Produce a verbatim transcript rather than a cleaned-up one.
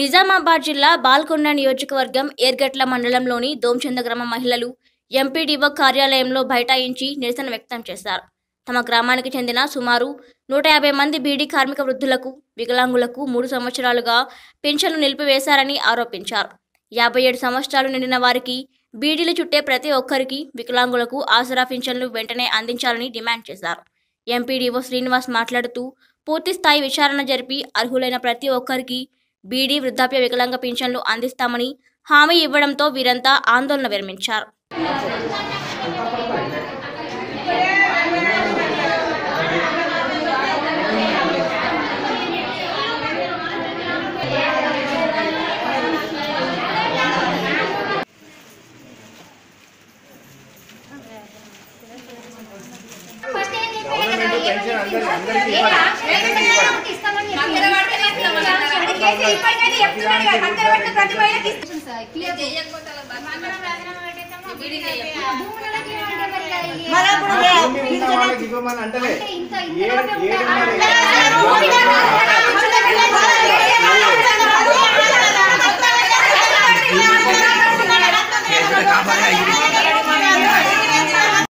నిజామాబాద్ జిల్లా బాల్కొండ నియోజకవర్గం ఎర్గట్ల మండలంలోని దోంచెంద గ్రామ మహిళలు ఎంపీడీఓ కార్యాలయంలో బైఠాయించి నిరసన వ్యక్తం చేశారు. తమ గ్రామానికి చెందిన సుమారు నూట యాభై మంది బీడీ కార్మిక వృద్ధులకు, వికలాంగులకు మూడు సంవత్సరాలుగా పెన్షన్లు నిలిపివేశారని ఆరోపించారు. యాభై ఏడు సంవత్సరాలు నిండిన వారికి, బీడీలు చుట్టే ప్రతి ఒక్కరికి, వికలాంగులకు ఆసరా పెన్షన్లు వెంటనే అందించాలని డిమాండ్ చేశారు. ఎంపీడీఓ శ్రీనివాస్ మాట్లాడుతూ, పూర్తి స్థాయి విచారణ జరిపి అర్హులైన ప్రతి ఒక్కరికి బీడీ, వృద్ధాప్య, వికలాంగ పెన్షన్లు అందిస్తామని హామీ ఇవ్వడంతో వీరంతా ఆందోళన విరమించారు. मन अंत